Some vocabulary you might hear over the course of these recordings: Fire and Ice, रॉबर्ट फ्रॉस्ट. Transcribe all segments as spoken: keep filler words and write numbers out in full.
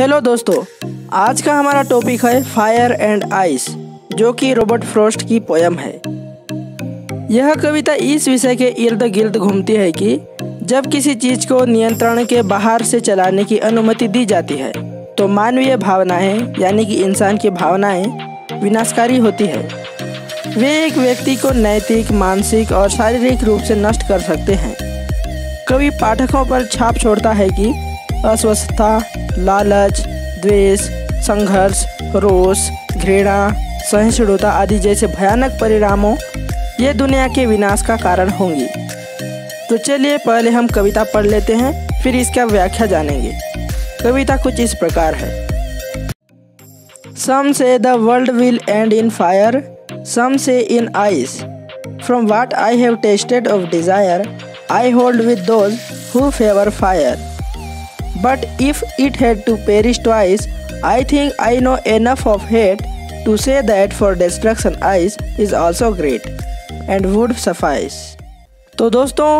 Hello दोस्तों, आज का हमारा टॉपिक है फायर एंड आइस, जो कि रॉबर्ट फ्रॉस्ट की पोयम है। यह कविता इस विषय के इर्द गिर्द घूमती है कि जब किसी चीज को नियंत्रण के बाहर से चलाने की अनुमति दी जाती है तो मानवीय भावनाएं यानी कि इंसान की भावनाएं विनाशकारी होती है। वे एक व्यक्ति को नैतिक, मानसिक और शारीरिक रूप से नष्ट कर सकते हैं। कवि पाठकों पर छाप छोड़ता है कि अस्वस्थता, लालच, द्वेष, संघर्ष, रोष, घृणा, सहिष्णुता आदि जैसे भयानक परिणामों ये दुनिया के विनाश का कारण होंगी। तो चलिए पहले हम कविता पढ़ लेते हैं, फिर इसका व्याख्या जानेंगे। कविता कुछ इस प्रकार है। Some say the world will end in fire, some say in ice. From what I have tasted of desire, I hold with those who favor fire. But if it had to perish twice, I think I know enough of hate to say that for destruction ice is also great and would suffice. तो दोस्तों,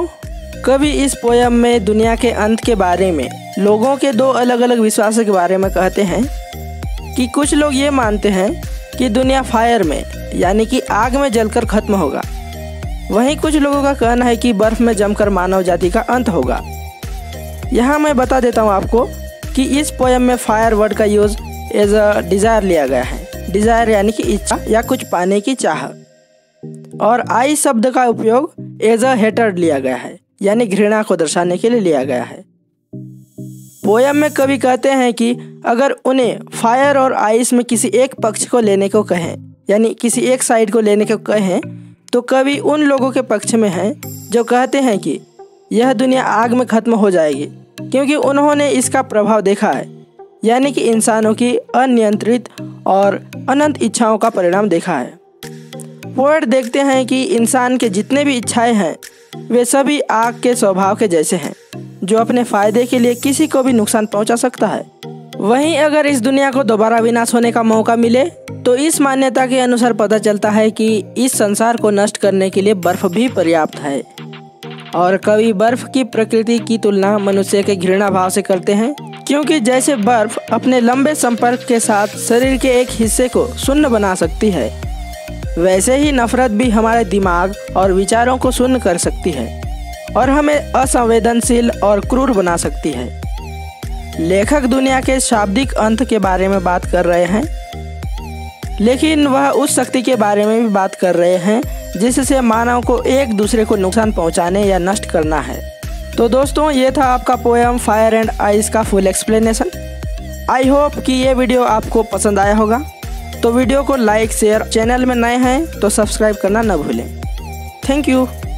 कवि इस poem में दुनिया के अंत के बारे में लोगों के दो अलग अलग विश्वासों के बारे में कहते हैं कि कुछ लोग ये मानते हैं कि दुनिया फायर में यानी कि आग में जलकर खत्म होगा। वहीं कुछ लोगों का कहना है कि बर्फ़ में जमकर मानव जाति का अंत होगा। यहाँ मैं बता देता हूँ आपको कि इस पोयम में फायर वर्ड का यूज़ एज अ डिज़ायर लिया गया है। डिज़ायर यानी कि इच्छा या कुछ पाने की चाह, और आई शब्द का उपयोग एज अ हेटर लिया गया है, यानी घृणा को दर्शाने के लिए लिया गया है। पोयम में कवि कहते हैं कि अगर उन्हें फायर और आइस में किसी एक पक्ष को लेने को कहें, यानी किसी एक साइड को लेने को कहें, तो कवि उन लोगों के पक्ष में हैं जो कहते हैं कि यह दुनिया आग में खत्म हो जाएगी, क्योंकि उन्होंने इसका प्रभाव देखा है, यानी कि इंसानों की अनियंत्रित और अनंत इच्छाओं का परिणाम देखा है। पोएट देखते हैं कि इंसान के जितने भी इच्छाएं हैं वे सभी आग के स्वभाव के जैसे हैं, जो अपने फायदे के लिए किसी को भी नुकसान पहुंचा सकता है। वहीं अगर इस दुनिया को दोबारा विनाश होने का मौका मिले तो इस मान्यता के अनुसार पता चलता है कि इस संसार को नष्ट करने के लिए बर्फ भी पर्याप्त है। और कवि बर्फ की प्रकृति की तुलना मनुष्य के घृणा भाव से करते हैं, क्योंकि जैसे बर्फ अपने लंबे संपर्क के साथ शरीर के एक हिस्से को शून्य बना सकती है, वैसे ही नफरत भी हमारे दिमाग और विचारों को शून्य कर सकती है और हमें असंवेदनशील और क्रूर बना सकती है। लेखक दुनिया के शाब्दिक अंत के बारे में बात कर रहे हैं, लेकिन वह उस शक्ति के बारे में भी बात कर रहे हैं जिससे मानव को एक दूसरे को नुकसान पहुंचाने या नष्ट करना है। तो दोस्तों, ये था आपका पोयम फायर एंड आइस का फुल एक्सप्लेनेशन। आई होप कि ये वीडियो आपको पसंद आया होगा। तो वीडियो को लाइक, शेयर, चैनल में नए हैं तो सब्सक्राइब करना न भूलें। Thank you.